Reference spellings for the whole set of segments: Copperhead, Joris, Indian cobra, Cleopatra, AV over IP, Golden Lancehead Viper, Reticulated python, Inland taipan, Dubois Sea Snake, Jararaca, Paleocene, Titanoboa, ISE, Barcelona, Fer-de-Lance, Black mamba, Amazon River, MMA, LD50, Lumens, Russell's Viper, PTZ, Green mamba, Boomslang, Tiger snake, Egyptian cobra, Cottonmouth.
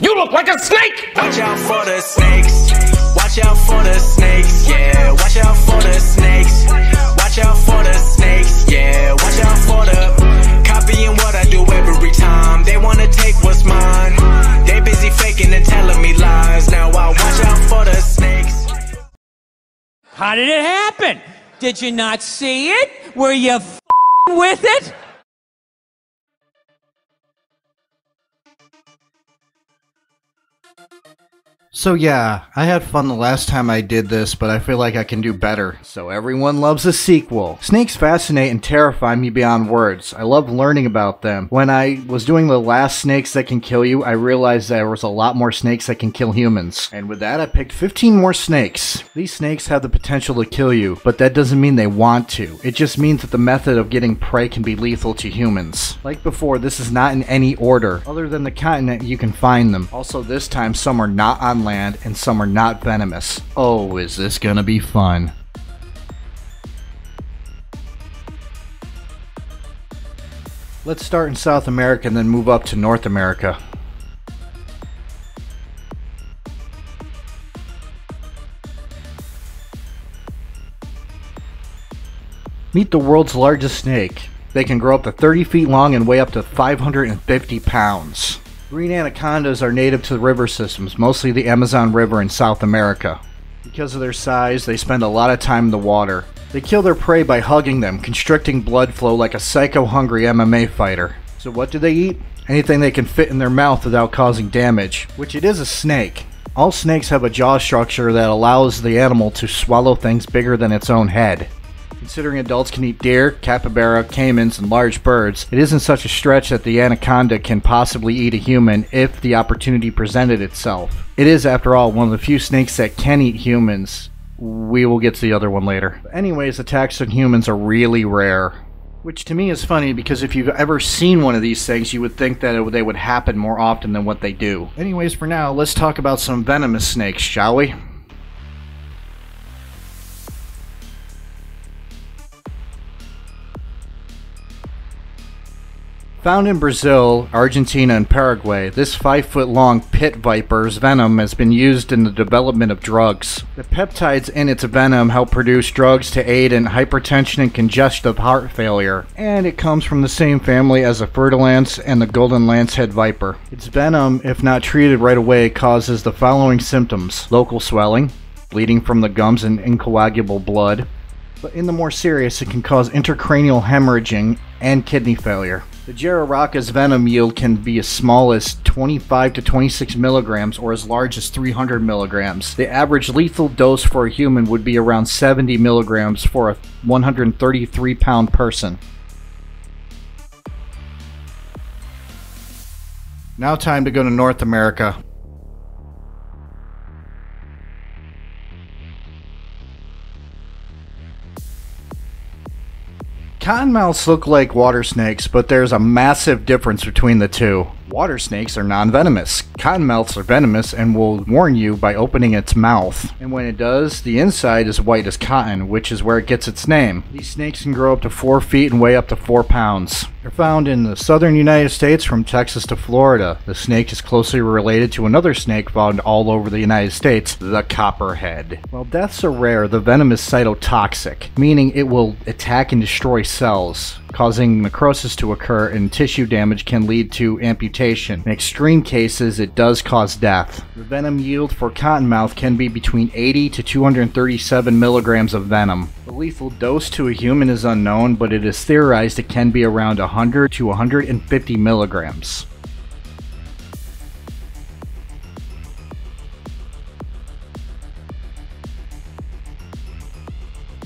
You look like a snake! Watch out for the snakes. Watch out for the snakes, yeah. Watch out for the snakes. Watch out for the snakes, yeah. Watch out for the... Copying what I do every time. They wanna take what's mine. They busy faking and telling me lies. Now I watch out for the snakes. How did it happen? Did you not see it? Were you f***ing with it? So yeah, I had fun the last time I did this, but I feel like I can do better. So everyone loves a sequel. Snakes fascinate and terrify me beyond words. I love learning about them. When I was doing the last snakes that can kill you, I realized there was a lot more snakes that can kill humans. And with that, I picked 15 more snakes. These snakes have the potential to kill you, but that doesn't mean they want to. It just means that the method of getting prey can be lethal to humans. Like before, this is not in any order. Other than the continent, you can find them. Also this time, some are not on land and some are not venomous. Oh, is this gonna be fun? Let's start in South America and then move up to North America. Meet the world's largest snake. They can grow up to 30 feet long and weigh up to 550 pounds. Green anacondas are native to the river systems, mostly the Amazon River in South America. Because of their size, they spend a lot of time in the water. They kill their prey by hugging them, constricting blood flow like a psycho-hungry MMA fighter. So what do they eat? Anything they can fit in their mouth without causing damage, which it is a snake. All snakes have a jaw structure that allows the animal to swallow things bigger than its own head. Considering adults can eat deer, capybara, caimans, and large birds, it isn't such a stretch that the anaconda can possibly eat a human if the opportunity presented itself. It is, after all, one of the few snakes that can eat humans. We will get to the other one later. But anyways, attacks on humans are really rare. Which to me is funny because if you've ever seen one of these things, you would think that they would happen more often than what they do. Anyways, for now, let's talk about some venomous snakes, shall we? Found in Brazil, Argentina, and Paraguay, this 5-foot-long pit viper's venom has been used in the development of drugs. The peptides in its venom help produce drugs to aid in hypertension and congestive heart failure, and it comes from the same family as the Fer-de-Lance and the Golden Lancehead Viper. Its venom, if not treated right away, causes the following symptoms: local swelling, bleeding from the gums and incoagulable blood, but in the more serious, it can cause intracranial hemorrhaging and kidney failure. The Jararaca's venom yield can be as small as 25 to 26 milligrams or as large as 300 milligrams. The average lethal dose for a human would be around 70 milligrams for a 133-pound person. Now time to go to North America. Cottonmouths look like water snakes, but there's a massive difference between the two. Water snakes are non-venomous. Cottonmouths are venomous and will warn you by opening its mouth. And when it does, the inside is white as cotton, which is where it gets its name. These snakes can grow up to 4 feet and weigh up to 4 pounds. They're found in the southern United States from Texas to Florida. The snake is closely related to another snake found all over the United States, the copperhead. While deaths are rare, the venom is cytotoxic, meaning it will attack and destroy cells, causing necrosis to occur, and tissue damage can lead to amputation. In extreme cases, it does cause death. The venom yield for cottonmouth can be between 80 to 237 milligrams of venom. The lethal dose to a human is unknown, but it is theorized it can be around 100 to 150 milligrams.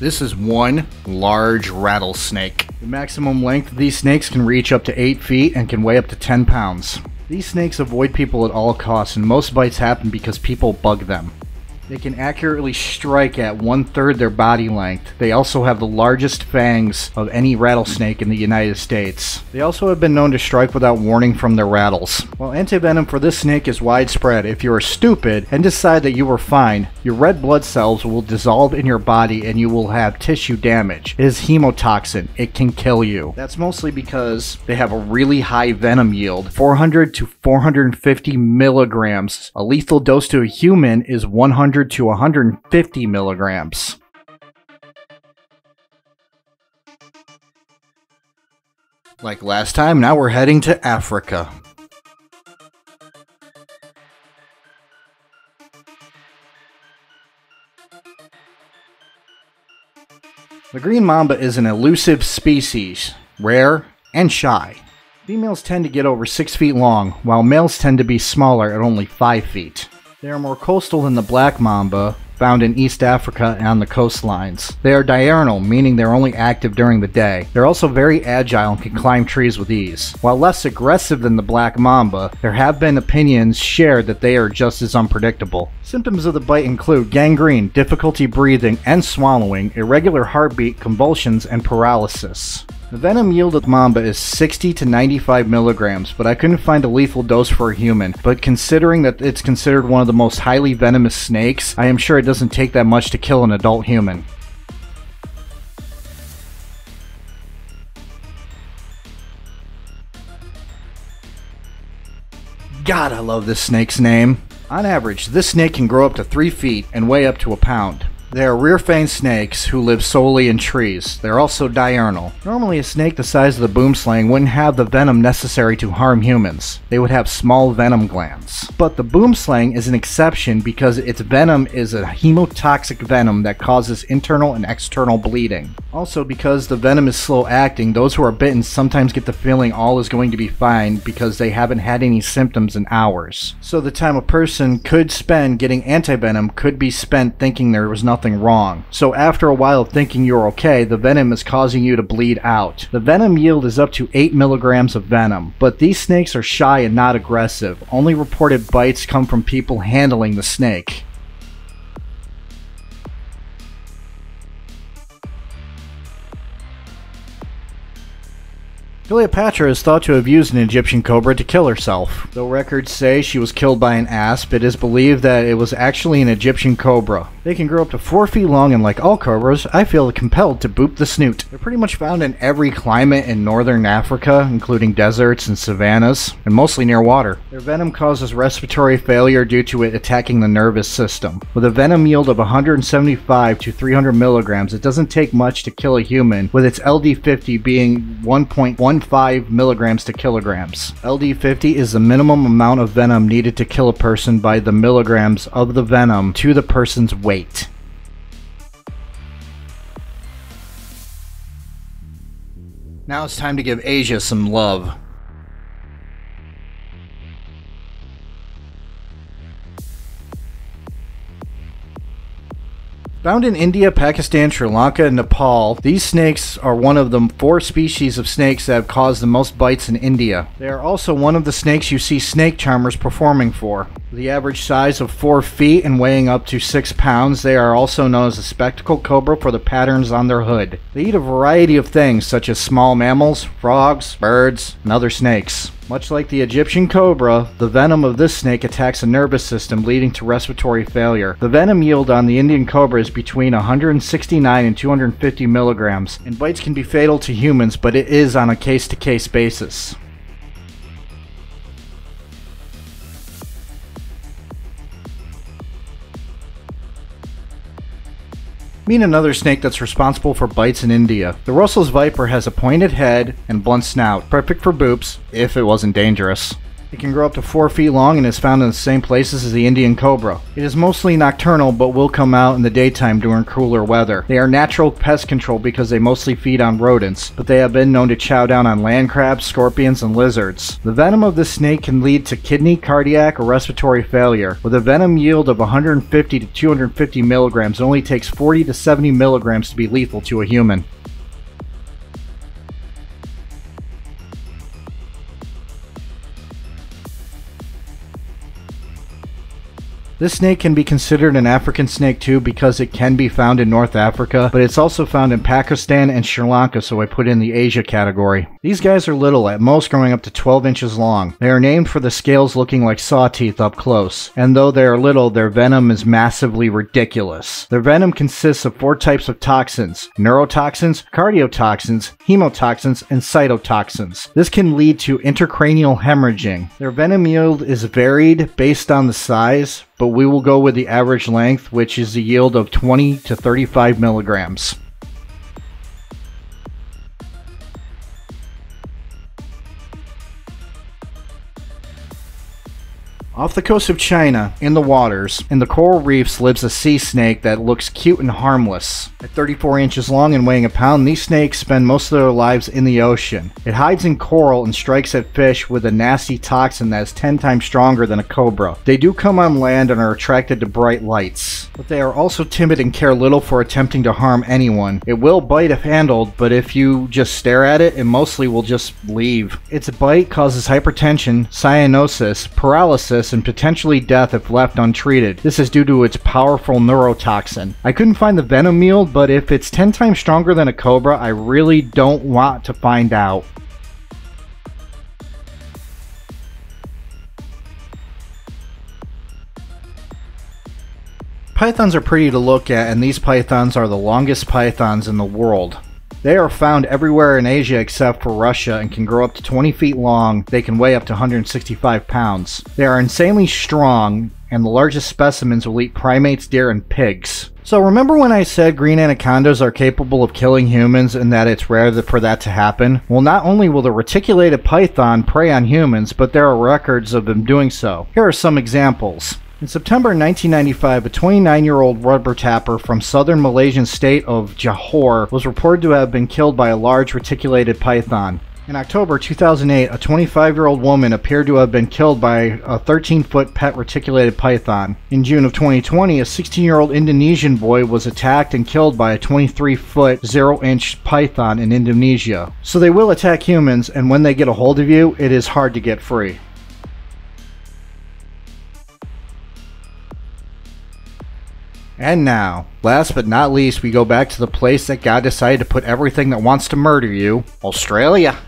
This is one large rattlesnake. The maximum length of these snakes can reach up to 8 feet and can weigh up to 10 pounds. These snakes avoid people at all costs, and most bites happen because people bug them. They can accurately strike at 1/3 their body length. They also have the largest fangs of any rattlesnake in the United States. They also have been known to strike without warning from their rattles. While antivenom for this snake is widespread, if you are stupid and decide that you were fine, your red blood cells will dissolve in your body and you will have tissue damage. It is hemotoxin. It can kill you. That's mostly because they have a really high venom yield, 400 to 450 milligrams. A lethal dose to a human is 100 to 150 milligrams. Like last time, now we're heading to Africa. The green mamba is an elusive species, rare and shy. Females tend to get over 6 feet long, while males tend to be smaller at only 5 feet. They are more coastal than the black mamba, found in East Africa and on the coastlines. They are diurnal, meaning they're only active during the day. They're also very agile and can climb trees with ease. While less aggressive than the black mamba, there have been opinions shared that they are just as unpredictable. Symptoms of the bite include gangrene, difficulty breathing and swallowing, irregular heartbeat, convulsions, and paralysis. The venom yield of mamba is 60 to 95 milligrams, but I couldn't find a lethal dose for a human. But considering that it's considered one of the most highly venomous snakes, I am sure it doesn't take that much to kill an adult human. God, I love this snake's name. On average, this snake can grow up to 3 feet and weigh up to a pound. They are rear-fanged snakes who live solely in trees. They're also diurnal. Normally a snake the size of the boomslang wouldn't have the venom necessary to harm humans. They would have small venom glands. But the boomslang is an exception because its venom is a hemotoxic venom that causes internal and external bleeding. Also because the venom is slow acting, those who are bitten sometimes get the feeling all is going to be fine because they haven't had any symptoms in hours. So the time a person could spend getting anti-venom could be spent thinking there was nothing wrong. So after a while of thinking you're okay, the venom is causing you to bleed out. The venom yield is up to 8 milligrams of venom, but these snakes are shy and not aggressive. Only reported bites come from people handling the snake. Cleopatra is thought to have used an Egyptian cobra to kill herself. Though records say she was killed by an asp, it is believed that it was actually an Egyptian cobra. They can grow up to 4 feet long, and like all cobras, I feel compelled to boop the snoot. They're pretty much found in every climate in northern Africa, including deserts and savannas, and mostly near water. Their venom causes respiratory failure due to it attacking the nervous system. With a venom yield of 175 to 300 milligrams, it doesn't take much to kill a human, with its LD50 being 1.15 milligrams to kilograms. LD50 is the minimum amount of venom needed to kill a person by the milligrams of the venom to the person's weight. Now it's time to give Asia some love. Found in India, Pakistan, Sri Lanka, and Nepal, these snakes are one of the 4 species of snakes that have caused the most bites in India. They are also one of the snakes you see snake charmers performing for. The average size of 4 feet and weighing up to 6 pounds, they are also known as a spectacled cobra for the patterns on their hood. They eat a variety of things such as small mammals, frogs, birds, and other snakes. Much like the Egyptian cobra, the venom of this snake attacks the nervous system, leading to respiratory failure. The venom yield on the Indian cobra is between 169 and 250 milligrams, and bites can be fatal to humans, but it is on a case-to-case basis. Meet another snake that's responsible for bites in India. The Russell's Viper has a pointed head and blunt snout, perfect for boops, if it wasn't dangerous. It can grow up to 4 feet long and is found in the same places as the Indian cobra. It is mostly nocturnal but will come out in the daytime during cooler weather. They are natural pest control because they mostly feed on rodents, but they have been known to chow down on land crabs, scorpions, and lizards. The venom of this snake can lead to kidney, cardiac, or respiratory failure. With a venom yield of 150 to 250 milligrams, it only takes 40 to 70 milligrams to be lethal to a human. This snake can be considered an African snake too because it can be found in North Africa, but it's also found in Pakistan and Sri Lanka, so I put in the Asia category. These guys are little, at most growing up to 12 inches long. They are named for the scales looking like saw teeth up close, and though they are little, their venom is massively ridiculous. Their venom consists of 4 types of toxins: neurotoxins, cardiotoxins, hemotoxins, and cytotoxins. This can lead to intracranial hemorrhaging. Their venom yield is varied based on the size, but we will go with the average length, which is the yield of 20 to 35 milligrams. Off the coast of China, in the waters, in the coral reefs lives a sea snake that looks cute and harmless. At 34 inches long and weighing a pound, these snakes spend most of their lives in the ocean. It hides in coral and strikes at fish with a nasty toxin that is 10 times stronger than a cobra. They do come on land and are attracted to bright lights, but they are also timid and care little for attempting to harm anyone. It will bite if handled, but if you just stare at it, it mostly will just leave. Its bite causes hypertension, cyanosis, paralysis, and potentially death if left untreated. This is due to its powerful neurotoxin. I couldn't find the venom yield, but if it's 10 times stronger than a cobra, I really don't want to find out. Pythons are pretty to look at, and these pythons are the longest pythons in the world. They are found everywhere in Asia except for Russia and can grow up to 20 feet long. They can weigh up to 165 pounds. They are insanely strong, and the largest specimens will eat primates, deer, and pigs. So remember when I said green anacondas are capable of killing humans and that it's rare for that to happen? Well, not only will the reticulated python prey on humans, but there are records of them doing so. Here are some examples. In September 1995, a 29-year-old rubber tapper from southern Malaysian state of Johor was reported to have been killed by a large reticulated python. In October 2008, a 25-year-old woman appeared to have been killed by a 13-foot pet reticulated python. In June of 2020, a 16-year-old Indonesian boy was attacked and killed by a 23-foot, 0-inch python in Indonesia. So they will attack humans, and when they get a hold of you, it is hard to get free. And now, last but not least, we go back to the place that God decided to put everything that wants to murder you, Australia.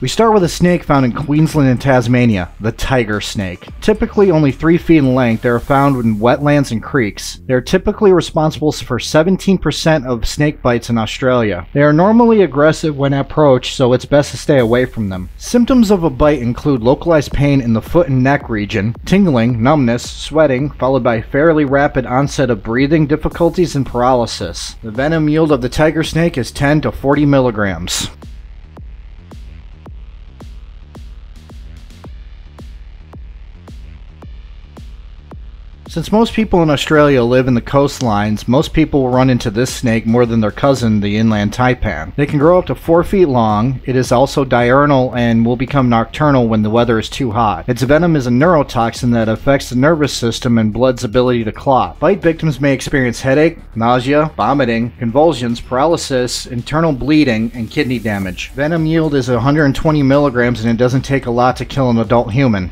We start with a snake found in Queensland and Tasmania, the tiger snake. Typically only 3 feet in length, they are found in wetlands and creeks. They are typically responsible for 17% of snake bites in Australia. They are normally aggressive when approached, so it's best to stay away from them. Symptoms of a bite include localized pain in the foot and neck region, tingling, numbness, sweating, followed by fairly rapid onset of breathing difficulties and paralysis. The venom yield of the tiger snake is 10 to 40 milligrams. Since most people in Australia live in the coastlines, most people will run into this snake more than their cousin, the inland taipan. They can grow up to 4 feet long. It is also diurnal and will become nocturnal when the weather is too hot. Its venom is a neurotoxin that affects the nervous system and blood's ability to clot. Bite victims may experience headache, nausea, vomiting, convulsions, paralysis, internal bleeding, and kidney damage. Venom yield is 120 milligrams, and it doesn't take a lot to kill an adult human.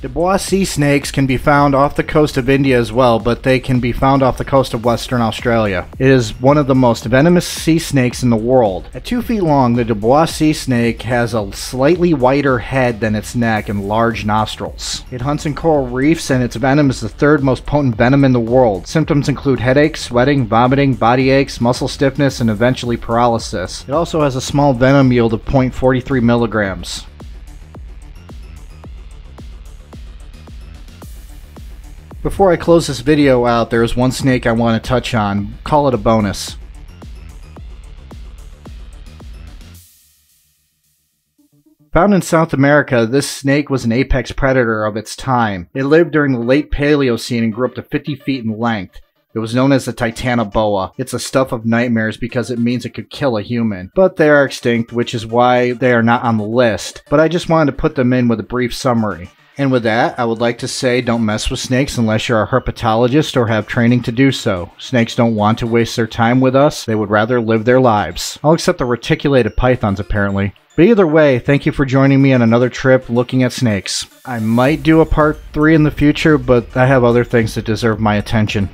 Dubois sea snakes can be found off the coast of India as well, but they can be found off the coast of Western Australia. It is one of the most venomous sea snakes in the world. At 2 feet long, the Dubois sea snake has a slightly wider head than its neck and large nostrils. It hunts in coral reefs, and its venom is the 3rd most potent venom in the world. Symptoms include headache, sweating, vomiting, body aches, muscle stiffness, and eventually paralysis. It also has a small venom yield of 0.43 milligrams. Before I close this video out, there is one snake I want to touch on. Call it a bonus. Found in South America, this snake was an apex predator of its time. It lived during the late Paleocene and grew up to 50 feet in length. It was known as the Titanoboa. It's a stuff of nightmares because it means it could kill a human. But they are extinct, which is why they are not on the list. But I just wanted to put them in with a brief summary. And with that, I would like to say don't mess with snakes unless you're a herpetologist or have training to do so. Snakes don't want to waste their time with us. They would rather live their lives. I'll accept the reticulated pythons, apparently. But either way, thank you for joining me on another trip looking at snakes. I might do a part 3 in the future, but I have other things that deserve my attention.